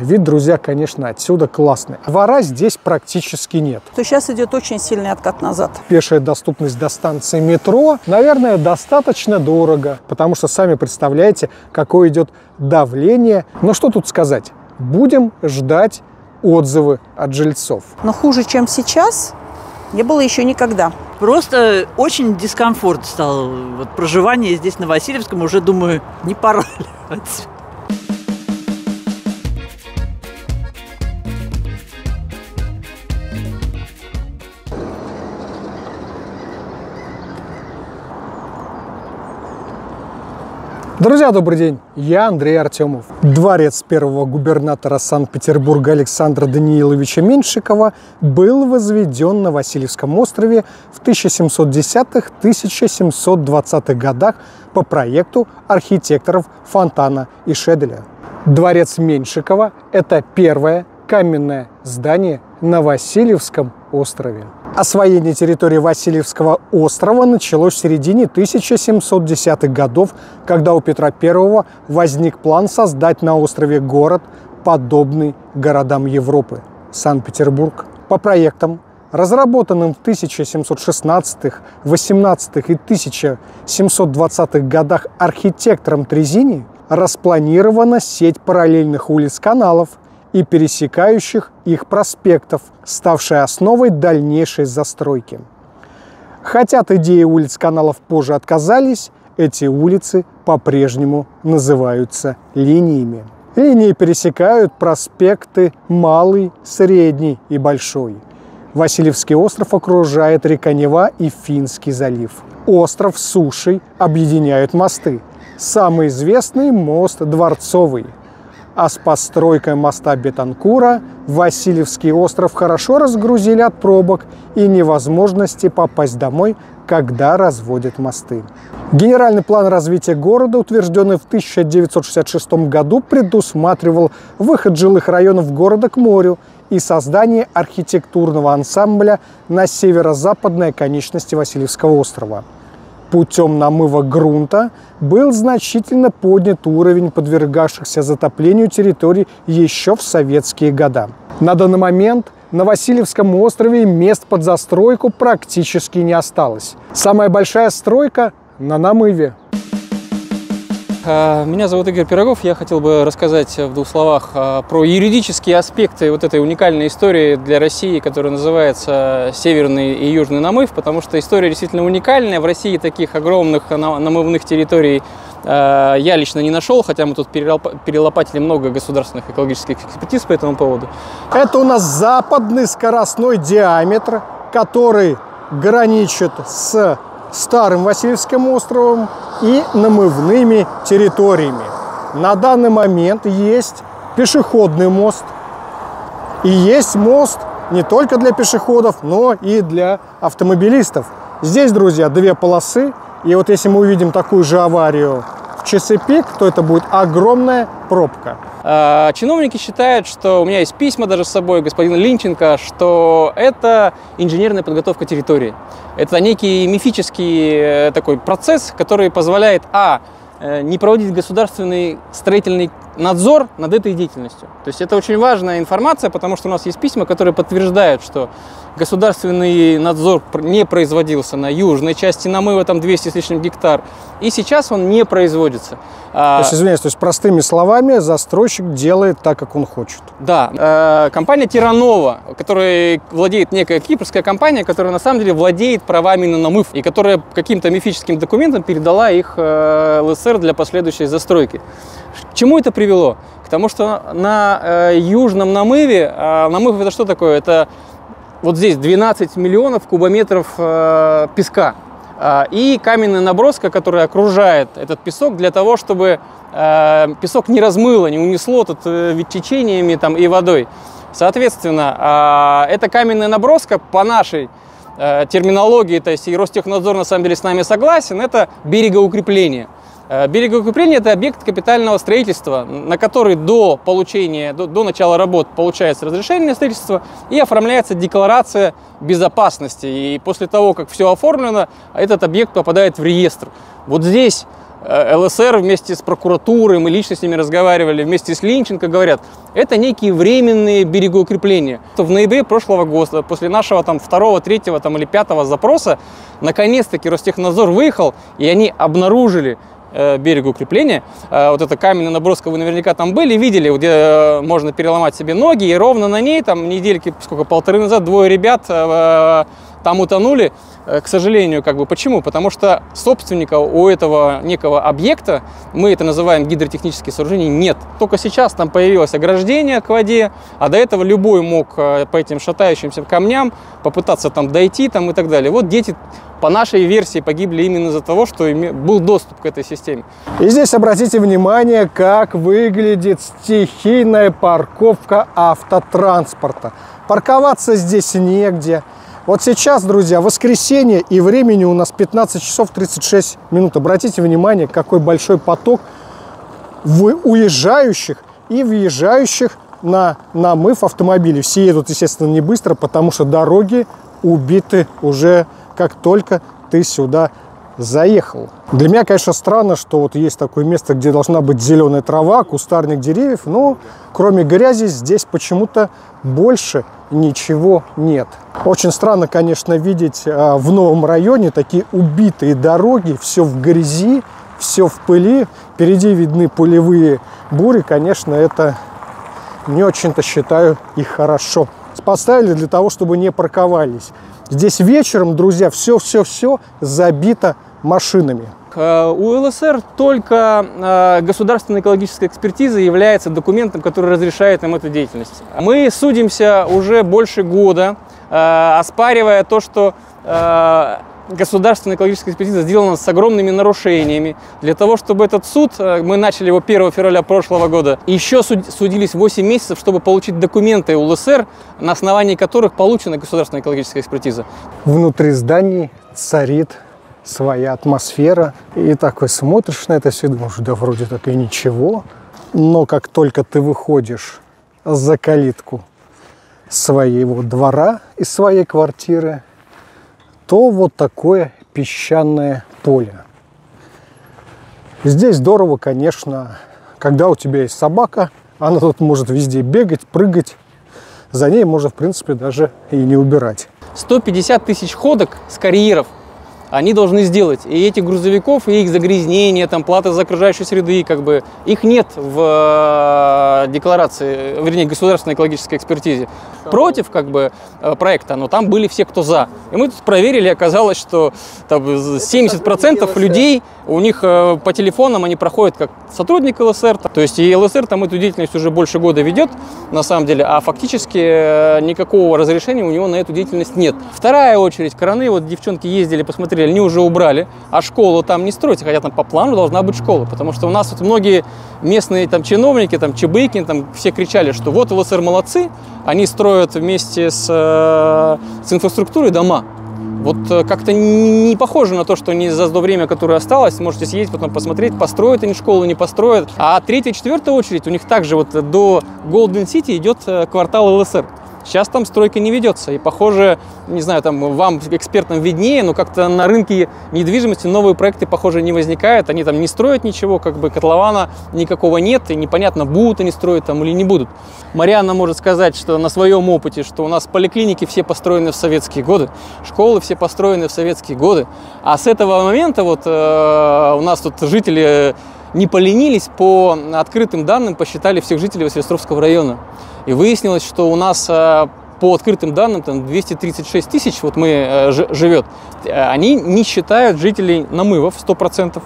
Вид, друзья, конечно, отсюда классный. Двора здесь практически нет. То сейчас идет очень сильный откат назад. Пешая доступность до станции метро, наверное, достаточно дорого, потому что сами представляете, какое идет давление. Но что тут сказать? Будем ждать отзывы от жильцов. Но хуже, чем сейчас, не было еще никогда. Просто очень дискомфорт стал. Вот проживание здесь на Васильевском уже, думаю, не пора ли отсюда. Друзья, добрый день, я Андрей Артемов. Дворец первого губернатора Санкт-Петербурга Александра Даниловича Меньшикова был возведен на Васильевском острове в 1710-1720-х годах по проекту архитекторов Фонтана и Шеделя. Дворец Меньшикова – это первое каменное здание на Васильевском острове. Освоение территории Васильевского острова началось в середине 1710-х годов, когда у Петра I возник план создать на острове город, подобный городам Европы – Санкт-Петербург. По проектам, разработанным в 1716-х, 18-х и 1720-х годах архитектором Трезини, распланирована сеть параллельных улиц-каналов и пересекающих их проспектов, ставшей основой дальнейшей застройки. Хотя от идеи улиц-каналов позже отказались, эти улицы по-прежнему называются линиями. Линии пересекают проспекты Малый, Средний и Большой. Васильевский остров окружает река Нева и Финский залив. Остров с сушей объединяют мосты. Самый известный мост – Дворцовый. А с постройкой моста Бетанкура Васильевский остров хорошо разгрузили от пробок и невозможности попасть домой, когда разводят мосты. Генеральный план развития города, утвержденный в 1966 году, предусматривал выход жилых районов города к морю и создание архитектурного ансамбля на северо-западной оконечности Васильевского острова. Путем намыва грунта был значительно поднят уровень подвергавшихся затоплению территорий еще в советские годы. На данный момент на Васильевском острове мест под застройку практически не осталось. Самая большая стройка на намыве. Меня зовут Игорь Пирогов. Я хотел бы рассказать в двух словах про юридические аспекты вот этой уникальной истории для России, которая называется «Северный и Южный намыв», потому что история действительно уникальная. В России таких огромных намывных территорий я лично не нашел, хотя мы тут перелопатили много государственных экологических экспертиз по этому поводу. Это у нас западный скоростной диаметр, который граничит с старым Васильевским островом и намывными территориями. На данный момент есть пешеходный мост. И есть мост не только для пешеходов, но и для автомобилистов. Здесь, друзья, две полосы. И вот если мы увидим такую же аварию в часы пик, то это будет огромная пробка. Чиновники считают, что у меня есть письма даже с собой господина Линченко, что это инженерная подготовка территории. Это некий мифический такой процесс, который позволяет не проводить государственный строительный надзор над этой деятельностью. То есть это очень важная информация, потому что у нас есть письма, которые подтверждают, что государственный надзор не производился на южной части намыва, там 200 с лишним гектар, и сейчас он не производится. То есть, извиняюсь, то есть простыми словами, застройщик делает так, как он хочет. Да. Компания Тиранова, которая владеет некая кипрская компания, которая на самом деле владеет правами на намыв, и которая каким-то мифическим документом передала их ЛСР для последующей застройки. К чему это привело? К тому, что на южном намыве, намыв это что такое? Это вот здесь 12 миллионов кубометров песка и каменная наброска, которая окружает этот песок для того, чтобы песок не размыло, не унесло тут течениями там, и водой. Соответственно, эта каменная наброска по нашей терминологии, то есть и Ростехнадзор на самом деле с нами согласен, это берегоукрепление. Берегоукрепление – это объект капитального строительства, на который до начала работ получается разрешение на строительство и оформляется декларация безопасности. И после того, как все оформлено, этот объект попадает в реестр. Вот здесь ЛСР вместе с прокуратурой, мы лично с ними разговаривали, вместе с Линченко, говорят, это некие временные берегоукрепления. В ноябре прошлого года, после нашего там, 2, 3 там, или 5 запроса, наконец-таки Ростехнадзор выехал, и они обнаружили берегоукрепления. Вот это каменная наброска, вы наверняка там были, видели, где можно переломать себе ноги, и ровно на ней, там недельки, сколько, полторы назад, 2 ребят там утонули. К сожалению, как бы почему? Потому что собственника у этого некого объекта, мы это называем гидротехнические сооружения, нет. Только сейчас там появилось ограждение к воде, а до этого любой мог по этим шатающимся камням попытаться там дойти там, и так далее. Вот дети, по нашей версии, погибли именно из-за того, что был доступ к этой системе. И здесь обратите внимание, как выглядит стихийная парковка автотранспорта. Парковаться здесь негде. Вот сейчас, друзья, воскресенье, и времени у нас 15 часов 36 минут. Обратите внимание, какой большой поток уезжающих и въезжающих на намыв автомобилей. Все едут, естественно, не быстро, потому что дороги убиты уже как только ты сюда заехал. Для меня, конечно, странно, что вот есть такое место, где должна быть зеленая трава, кустарник деревьев, но кроме грязи здесь почему-то больше ничего нет. Очень странно, конечно, видеть в новом районе такие убитые дороги, все в грязи, все в пыли. Впереди видны пылевые бури, конечно, это не очень-то, считаю, и хорошо. Поставили для того, чтобы не парковались. Здесь вечером, друзья, все-все-все забито машинами. У ЛСР только государственная экологическая экспертиза является документом, который разрешает им эту деятельность. Мы судимся уже больше года, оспаривая то, что государственная экологическая экспертиза сделана с огромными нарушениями. Для того, чтобы этот суд, мы начали его 1 февраля прошлого года, еще судились 8 месяцев, чтобы получить документы у ЛСР, на основании которых получена государственная экологическая экспертиза. Внутри зданий царит своя атмосфера, и такой смотришь на это все, думаешь, да вроде так и ничего, но как только ты выходишь за калитку своего двора из своей квартиры, то вот такое песчаное поле. Здесь здорово, конечно, когда у тебя есть собака, она тут может везде бегать, прыгать, за ней можно, в принципе, даже и не убирать. 150 тысяч ходок с карьеров они должны сделать. И этих грузовиков, и их загрязнение, там, плата за окружающую среду, как бы, их нет в декларации, вернее, государственной экологической экспертизе. Против, как бы, проекта, но там были все, кто за. И мы тут проверили, оказалось, что там, 70% людей, у них по телефонам они проходят как сотрудник ЛСР. То есть и ЛСР там эту деятельность уже больше года ведет, на самом деле, а фактически никакого разрешения у него на эту деятельность нет. Вторая очередь, краны, вот девчонки ездили, посмотрели, они уже убрали, а школу там не строите, хотя там по плану должна быть школа, потому что у нас вот многие местные там чиновники, там Чебыкин, там все кричали, что вот ЛСР молодцы, они строят вместе с инфраструктурой дома. Вот как-то не похоже на то, что они за то время, которое осталось, можете съездить, потом посмотреть, построят они школу, не построят. А третья, четвертая очередь, у них также вот до Голден Сити идет квартал ЛСР. Сейчас там стройка не ведется, и, похоже, не знаю, там вам, экспертам, виднее, но как-то на рынке недвижимости новые проекты, похоже, не возникают, они там не строят ничего, как бы котлована никакого нет, и непонятно, будут они строить там или не будут. Марианна может сказать, что на своем опыте, что у нас поликлиники все построены в советские годы, школы все построены в советские годы, а с этого момента вот у нас тут жители не поленились, по открытым данным посчитали всех жителей Васильевского района. И выяснилось, что у нас по открытым данным там 236 тысяч вот мы живет. Они не считают жителей намывов 100%.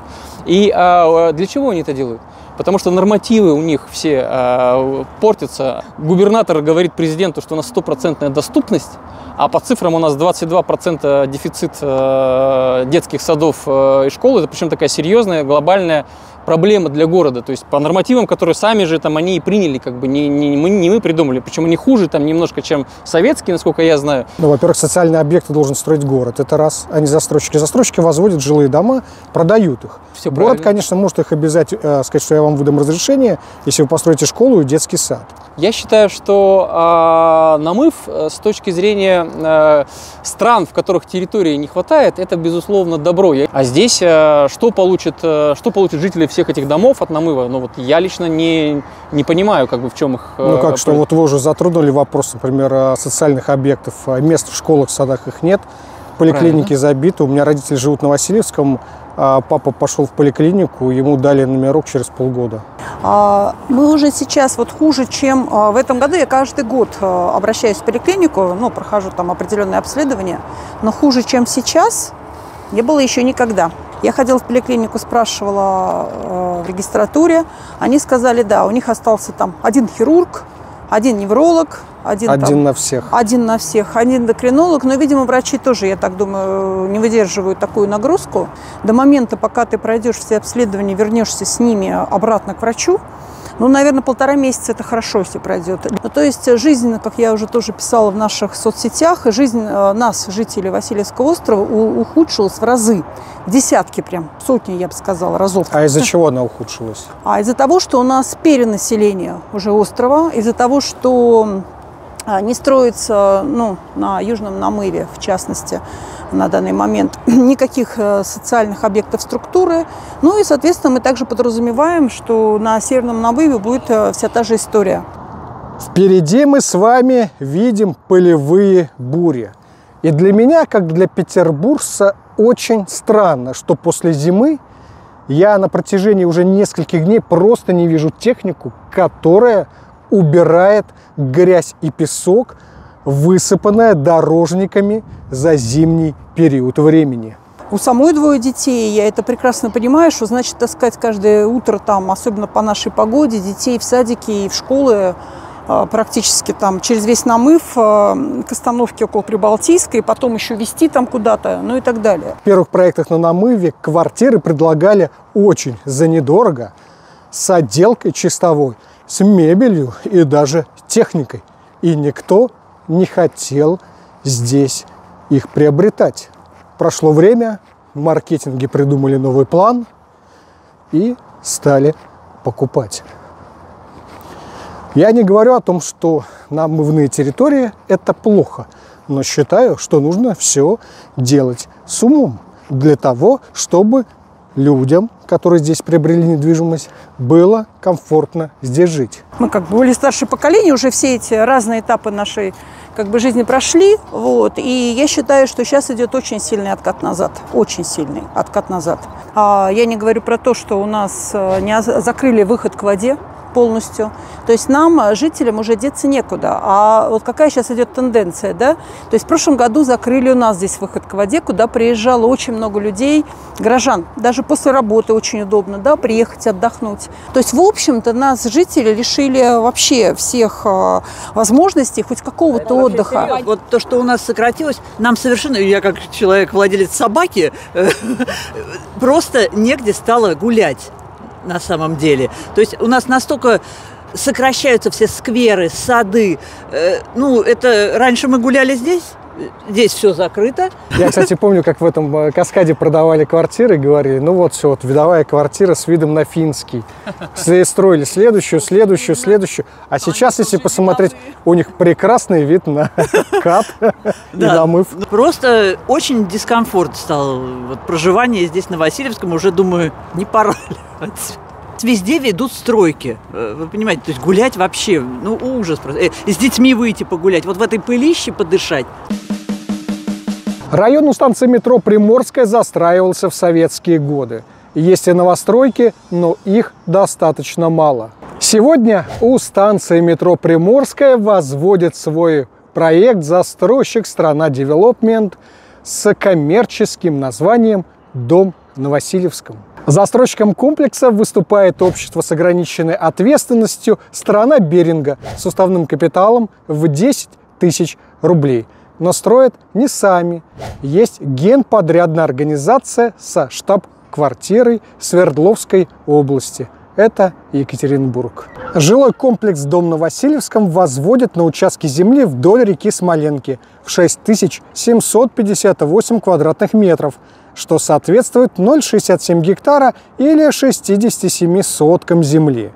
И для чего они это делают? Потому что нормативы у них все портятся. Губернатор говорит президенту, что у нас стопроцентная доступность, а по цифрам у нас 22% дефицит детских садов и школ. Это причем такая серьезная, глобальная проблема для города, то есть по нормативам, которые сами же там они и приняли, как бы не мы придумали, причем они хуже там немножко, чем советские, насколько я знаю. Ну, во-первых, социальные объекты должен строить город, это раз, а не застройщики. Застройщики возводят жилые дома, продают их. Все город, правильно, конечно, может их обязать, сказать, что я вам выдам разрешение, если вы построите школу и детский сад. Я считаю, что намыв с точки зрения стран, в которых территории не хватает, это, безусловно, добро. А здесь что получат жители всех этих домов от намыва? Ну, вот я лично не понимаю, как бы в чем их... Ну, как что, вот вы уже затронули вопрос, например, социальных объектов. Мест в школах, в садах их нет, поликлиники забиты. У меня родители живут на Васильевском, папа пошел в поликлинику, ему дали номерок через полгода. Мы уже сейчас вот хуже, чем в этом году. Я каждый год обращаюсь в поликлинику, ну, прохожу там определенные обследования, но хуже, чем сейчас, не было еще никогда. Я ходила в поликлинику, спрашивала в регистратуре, они сказали, да, у них остался там один хирург, один невролог, один на всех, один эндокринолог, но, видимо, врачи тоже, я так думаю, не выдерживают такую нагрузку. До момента, пока ты пройдешь все обследования, вернешься с ними обратно к врачу, ну, наверное, полтора месяца это хорошо, если пройдет. Ну, то есть жизнь, как я уже тоже писала в наших соцсетях, жизнь нас, жителей Васильевского острова, ухудшилась в разы. В десятки прям, сотни, я бы сказала, разов. А из-за чего она ухудшилась? А из-за того, что у нас перенаселение уже острова, из-за того, что не строится, ну, на Южном намыве, в частности, на данный момент, никаких социальных объектов структуры. Ну и, соответственно, мы также подразумеваем, что на Северном намыве будет вся та же история. Впереди мы с вами видим пылевые бури. И для меня, как для петербуржца, очень странно, что после зимы я на протяжении уже нескольких дней просто не вижу технику, которая убирает грязь и песок, высыпанная дорожниками за зимний период времени. У самой двое детей, я это прекрасно понимаю, что значит таскать каждое утро, там, особенно по нашей погоде, детей в садики и в школы, практически там через весь намыв к остановке около Прибалтийской, потом еще везти там куда-то, ну и так далее. В первых проектах на намыве квартиры предлагали очень за недорого, с отделкой чистовой, с мебелью и даже техникой. И никто не хотел здесь их приобретать. Прошло время, маркетинги придумали новый план и стали покупать. Я не говорю о том, что намывные территории – это плохо, но считаю, что нужно все делать с умом для того, чтобы людям, которые здесь приобрели недвижимость, было комфортно здесь жить. Мы как бы более старшее поколение, уже все эти разные этапы нашей как бы жизни прошли, вот, и я считаю, что сейчас идет очень сильный откат назад, очень сильный откат назад. Я не говорю про то, что у нас закрыли выход к воде полностью, то есть нам, жителям, уже деться некуда. А вот какая сейчас идет тенденция, да? То есть в прошлом году закрыли у нас здесь выход к воде, куда приезжало очень много людей, горожан, даже после работы очень удобно, да, приехать отдохнуть. То есть в общем-то нас, жители, лишили вообще всех возможностей хоть какого-то отдыха. Вот то, что у нас сократилось, нам совершенно, я как человек, владелец собаки, просто негде стало гулять. На самом деле. То есть у нас настолько сокращаются все скверы, сады. Ну, это раньше мы гуляли здесь, здесь все закрыто. Я, кстати, помню, как в этом каскаде продавали квартиры, говорили, ну вот все, вот видовая квартира с видом на Финский. Строили следующую, следующую, следующую. А сейчас, если посмотреть, у них прекрасный вид на кат и намыв. Просто очень дискомфорт стал. Проживание здесь, на Васильевском, уже, думаю, не пора ли отсюда. Везде ведут стройки, вы понимаете, то есть гулять вообще, ну, ужас просто. С детьми выйти погулять, вот в этой пылище подышать. Район у станции метро Приморская застраивался в советские годы. Есть и новостройки, но их достаточно мало. Сегодня у станции метро Приморская возводит свой проект застройщик «Страна девелопмент» с коммерческим названием «Дом на Васильевском». Застройщиком комплекса выступает общество с ограниченной ответственностью «Страна Беринга» с уставным капиталом в 10 тысяч рублей. Но строят не сами. Есть генподрядная организация со штаб-квартирой квартирой Свердловской области. Это Екатеринбург. Жилой комплекс «Дом на Васильевском» возводят на участке земли вдоль реки Смоленки в 6758 квадратных метров, что соответствует 0,67 гектара или 67 соткам земли.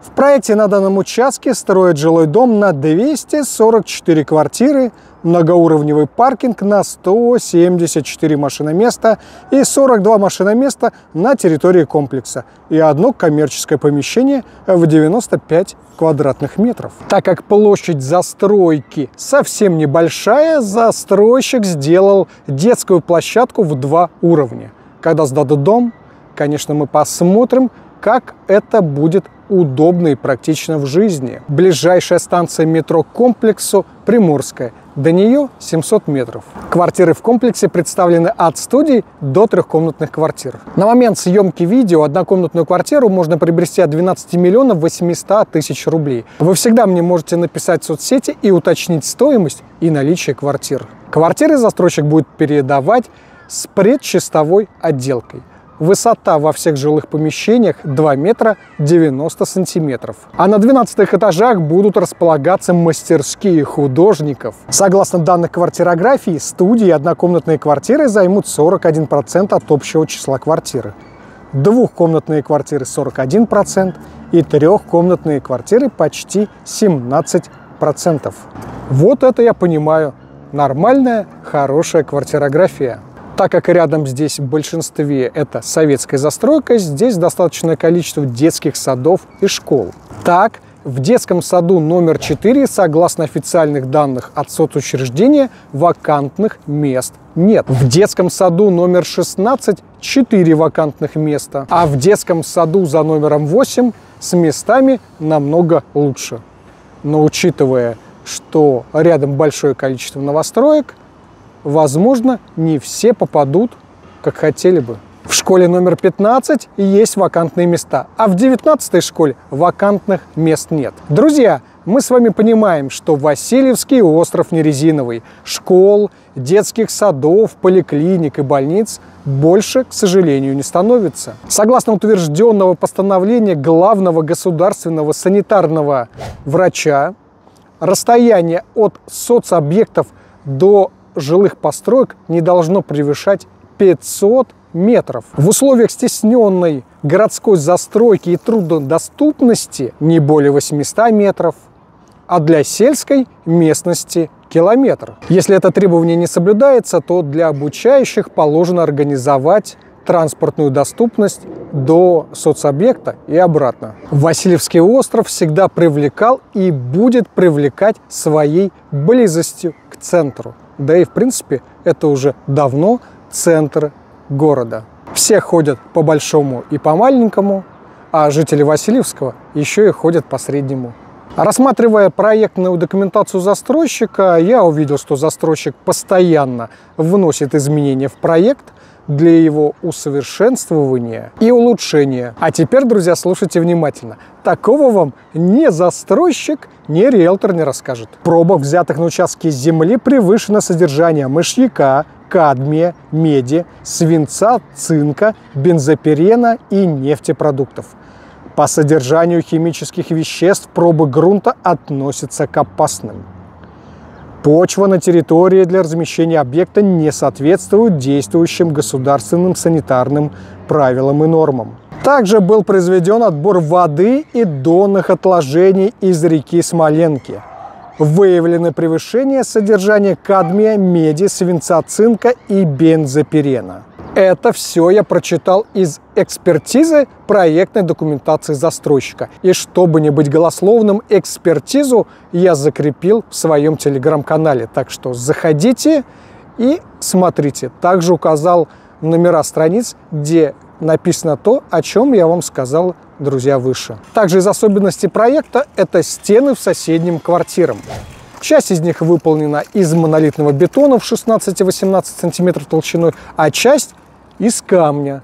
В проекте на данном участке строят жилой дом на 244 квартиры, многоуровневый паркинг на 174 машиноместа и 42 машиноместа на территории комплекса и одно коммерческое помещение в 95 квадратных метров. Так как площадь застройки совсем небольшая, застройщик сделал детскую площадку в 2 уровня. Когда сдадут дом, конечно, мы посмотрим, как это будет удобно и практично в жизни. Ближайшая станция метро к комплексу – Приморская. До нее 700 метров. Квартиры в комплексе представлены от студий до 3-комнатных квартир. На момент съемки видео однокомнатную квартиру можно приобрести от 12 миллионов 800 тысяч рублей. Вы всегда мне можете написать в соцсети и уточнить стоимость и наличие квартир. Квартиры застройщик будет передавать с предчистовой отделкой. Высота во всех жилых помещениях 2 метра 90 сантиметров. А на 12 этажах будут располагаться мастерские художников. Согласно данной квартирографии, студии и однокомнатные квартиры займут 41% от общего числа квартиры. Двухкомнатные квартиры 41% и трехкомнатные квартиры почти 17%. Вот это я понимаю. Нормальная, хорошая квартирография. Так как рядом здесь в большинстве это советская застройка, здесь достаточное количество детских садов и школ. Так, в детском саду номер 4, согласно официальных данных от соцучреждения, вакантных мест нет. В детском саду номер 16 – 4 вакантных места, а в детском саду за номером 8 с местами намного лучше. Но учитывая, что рядом большое количество новостроек, возможно, не все попадут, как хотели бы. В школе номер 15 есть вакантные места, а в 19-й школе вакантных мест нет. Друзья, мы с вами понимаем, что Васильевский остров не резиновый. Школ, детских садов, поликлиник и больниц больше, к сожалению, не становится. Согласно утвержденного постановления главного государственного санитарного врача, расстояние от соцобъектов до жилых построек не должно превышать 500 метров. В условиях стесненной городской застройки и труднодоступности не более 800 метров, а для сельской местности километр. Если это требование не соблюдается, то для обучающих положено организовать транспортную доступность до соцобъекта и обратно. Васильевский остров всегда привлекал и будет привлекать своей близостью к центру. Да и, в принципе, это уже давно центр города. Все ходят по большому и по маленькому, а жители Васильевского еще и ходят по среднему. Рассматривая проектную документацию застройщика, я увидел, что застройщик постоянно вносит изменения в проект для его усовершенствования и улучшения. А теперь, друзья, слушайте внимательно. Такого вам ни застройщик, ни риэлтор не расскажет. Пробок, взятых на участке земли, превышено содержание мышьяка, кадмия, меди, свинца, цинка, бензопирена и нефтепродуктов. По содержанию химических веществ пробы грунта относятся к опасным. Почва на территории для размещения объекта не соответствует действующим государственным санитарным правилам и нормам. Также был произведен отбор воды и донных отложений из реки Смоленки. Выявлены превышение содержания кадмия, меди, свинца, цинка и бензопирена. Это все я прочитал из экспертизы проектной документации застройщика. И чтобы не быть голословным, экспертизу я закрепил в своем телеграм-канале. Так что заходите и смотрите. Также указал номера страниц, где написано то, о чем я вам сказал, друзья, выше. Также из особенностей проекта это стены в соседним квартирам. Часть из них выполнена из монолитного бетона в 16-18 см толщиной, а часть из камня.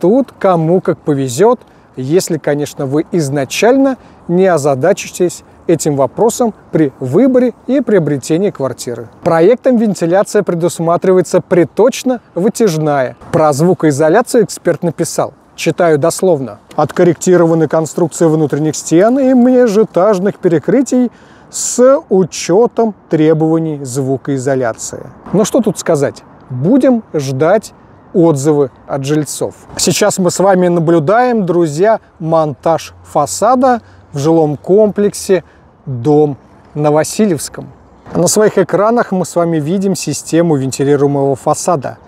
Тут кому как повезет, если, конечно, вы изначально не озадачитесь этим вопросам при выборе и приобретении квартиры. Проектом вентиляция предусматривается приточно-вытяжная. Про звукоизоляцию эксперт написал, читаю дословно: «Откорректированы конструкции внутренних стен и межэтажных перекрытий с учетом требований звукоизоляции». Но что тут сказать? Будем ждать отзывы от жильцов. Сейчас мы с вами наблюдаем, друзья, монтаж фасада в жилом комплексе «Дом на Васильевском». На своих экранах мы с вами видим систему вентилируемого фасада.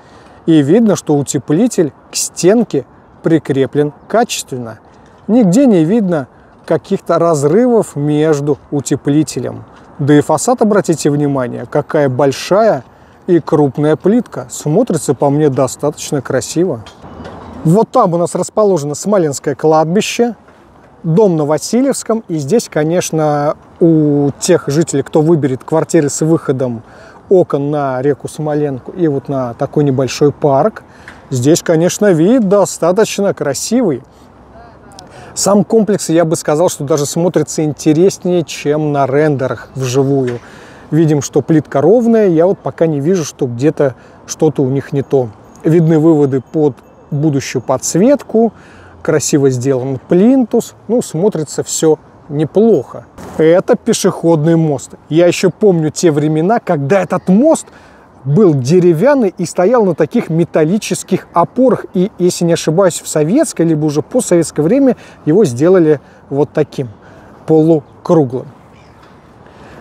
И видно, что утеплитель к стенке прикреплен качественно. Нигде не видно каких-то разрывов между утеплителем. Да и фасад, обратите внимание, какая большая и крупная плитка. Смотрится, по мне, достаточно красиво. Вот там у нас расположено Смоленское кладбище, дом на Васильевском. И здесь, конечно, у тех жителей, кто выберет квартиры с выходом окон на реку Смоленку и вот на такой небольшой парк, здесь, конечно, вид достаточно красивый. Сам комплекс, я бы сказал, что даже смотрится интереснее, чем на рендерах вживую. Видим, что плитка ровная, я вот пока не вижу, что где-то что-то у них не то. Видны выводы под будущую подсветку, красиво сделан плинтус, ну, смотрится все неплохо. Это пешеходный мост. Я еще помню те времена, когда этот мост был деревянный и стоял на таких металлических опорах. И, если не ошибаюсь, в советское, либо уже постсоветское время его сделали вот таким, полукруглым.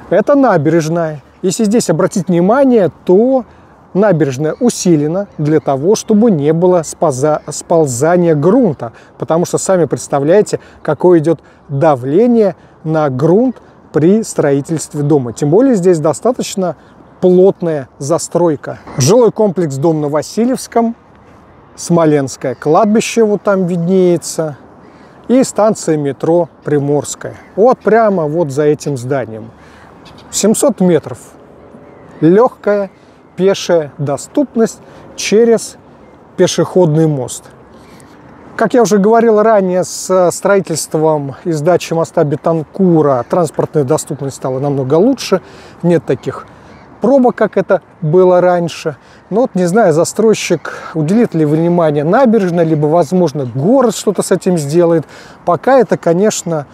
Это набережная. Если здесь обратить внимание, то набережная усилена для того, чтобы не было сползания грунта. Потому что сами представляете, какое идет давление на грунт при строительстве дома. Тем более здесь достаточно плотная застройка. Жилой комплекс «Дом на Васильевском», Смоленское кладбище вот там виднеется и станция метро Приморская. Вот прямо вот за этим зданием. 700 метров. Легкая пешая доступность через пешеходный мост. Как я уже говорил ранее, с строительством и сдачей моста Бетанкура транспортная доступность стала намного лучше. Нет таких пробок, как это было раньше. Но вот не знаю, застройщик уделит ли внимание набережной, либо, возможно, город что-то с этим сделает. Пока это, конечно,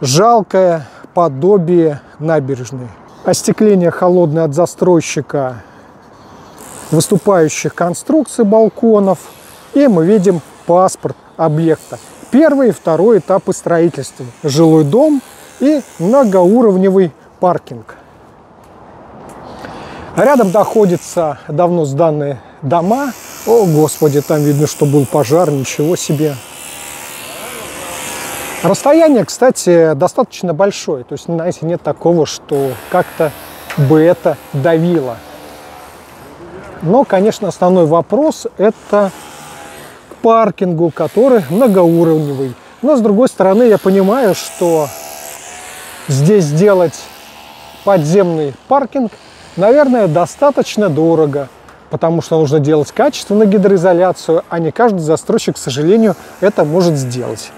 жалкое подобие набережной. Остекление холодное от застройщика выступающих конструкций балконов. И мы видим паспорт объекта. Первый и второй этапы строительства. Жилой дом и многоуровневый паркинг. Рядом находятся давно сданные дома. О, Господи, там видно, что был пожар, ничего себе. Расстояние, кстати, достаточно большое, то есть, знаете, нет такого, что как-то бы это давило. Но, конечно, основной вопрос – это к паркингу, который многоуровневый. Но, с другой стороны, я понимаю, что здесь делать подземный паркинг, наверное, достаточно дорого, потому что нужно делать качественную гидроизоляцию, а не каждый застройщик, к сожалению, это может сделать.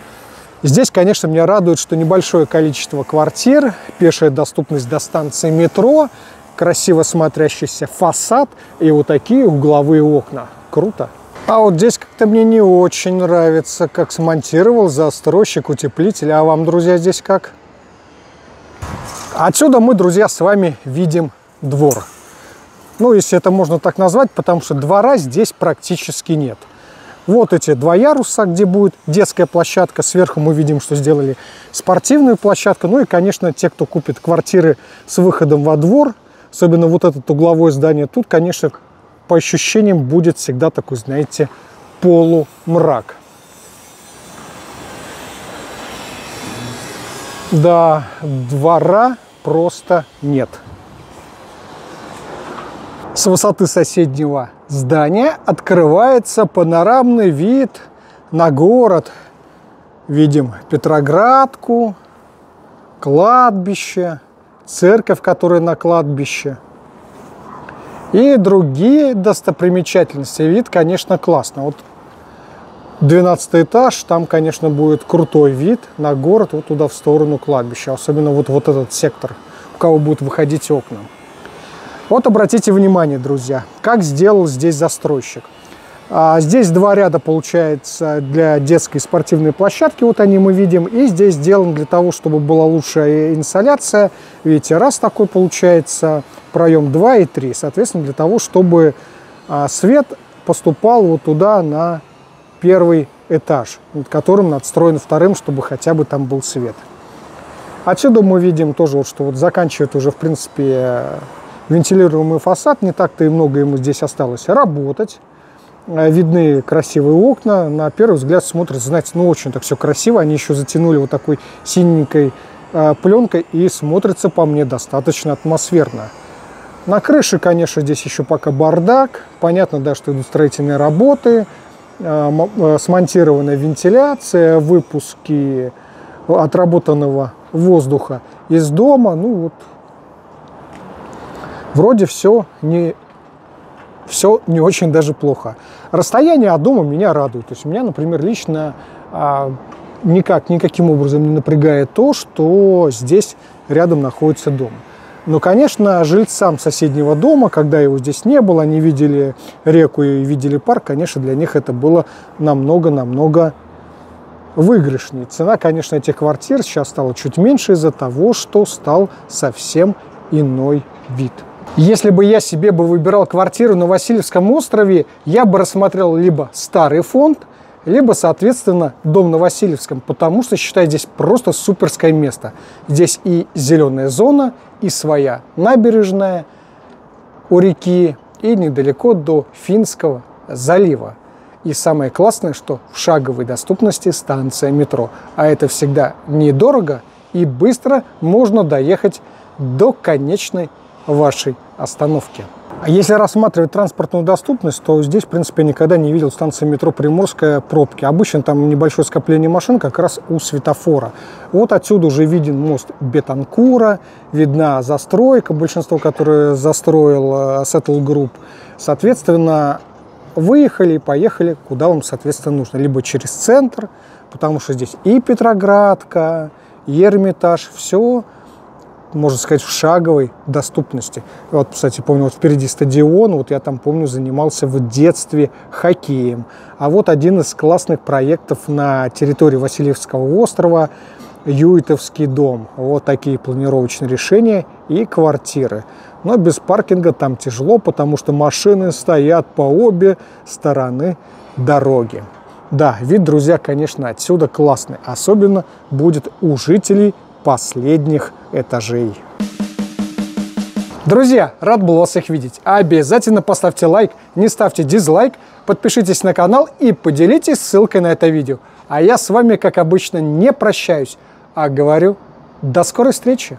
Здесь, конечно, меня радует, что небольшое количество квартир, пешая доступность до станции метро, красиво смотрящийся фасад и вот такие угловые окна. Круто. А вот здесь как-то мне не очень нравится, как смонтировал застройщик утеплитель. А вам, друзья, здесь как? Отсюда мы, друзья, с вами видим двор. Ну, если это можно так назвать, потому что двора здесь практически нет. Вот эти два яруса, где будет детская площадка. Сверху мы видим, что сделали спортивную площадку. Ну и, конечно, те, кто купит квартиры с выходом во двор, особенно вот это угловое здание, тут, конечно, по ощущениям будет всегда такой, знаете, полумрак. Да, двора просто нет. С высоты соседнего здания открывается панорамный вид на город. Видим Петроградку, кладбище, церковь, которая на кладбище, и другие достопримечательности. Вид, конечно, классный. Вот 12 этаж, там, конечно, будет крутой вид на город, вот туда в сторону кладбища, особенно вот этот сектор, у кого будут выходить окна. Вот обратите внимание, друзья, как сделал здесь застройщик. Здесь два ряда, получается, для детской спортивной площадки, вот они мы видим, и здесь сделан для того, чтобы была лучшая инсоляция, видите, раз такой получается, проем 2 и 3, соответственно, для того, чтобы свет поступал вот туда на первый этаж, над которым надстроен вторым, чтобы хотя бы там был свет. Отсюда мы видим тоже, что вот заканчивает уже, в принципе, вентилируемый фасад, не так-то и много ему здесь осталось работать. Видны красивые окна, на первый взгляд смотрится, знаете, ну очень так все красиво, они еще затянули вот такой синенькой пленкой и смотрится, по мне, достаточно атмосферно. На крыше, конечно, здесь еще пока бардак, понятно, да, что идут строительные работы, смонтированная вентиляция, выпуски отработанного воздуха из дома, ну вот, вроде все не очень даже плохо. Расстояние от дома меня радует. То есть меня, например, лично никаким образом не напрягает то, что здесь рядом находится дом. Но, конечно, жильцам соседнего дома, когда его здесь не было, они видели реку и видели парк, конечно, для них это было намного-намного выигрышнее. Цена, конечно, этих квартир сейчас стала чуть меньше из-за того, что стал совсем иной вид. Если бы я себе выбирал квартиру на Васильевском острове, я бы рассмотрел либо старый фонд, либо, соответственно, дом на Васильевском, потому что, считаю, здесь просто суперское место. Здесь и зеленая зона, и своя набережная у реки, и недалеко до Финского залива. И самое классное, что в шаговой доступности станция метро. А это всегда недорого и быстро можно доехать до конечной вашей остановки. Если рассматривать транспортную доступность, то здесь, в принципе, я никогда не видел станции метро Приморская пробки. Обычно там небольшое скопление машин как раз у светофора. Вот отсюда уже виден мост Бетанкура, видна застройка, большинство, которое застроил Сетл Групп. Соответственно, выехали и поехали, куда вам, соответственно, нужно. Либо через центр, потому что здесь и Петроградка, и Эрмитаж, все, можно сказать, в шаговой доступности. Вот, кстати, помню, вот впереди стадион, вот я там, помню, занимался в детстве хоккеем. А вот один из классных проектов на территории Васильевского острова – Юитовский дом. Вот такие планировочные решения и квартиры. Но без паркинга там тяжело, потому что машины стоят по обе стороны дороги. Да, вид, друзья, конечно, отсюда классный. Особенно будет у жителей последних этажей. Друзья, рад был вас их видеть. Обязательно поставьте лайк, не ставьте дизлайк, подпишитесь на канал и поделитесь ссылкой на это видео. А я с вами, как обычно, не прощаюсь, а говорю: до скорой встречи!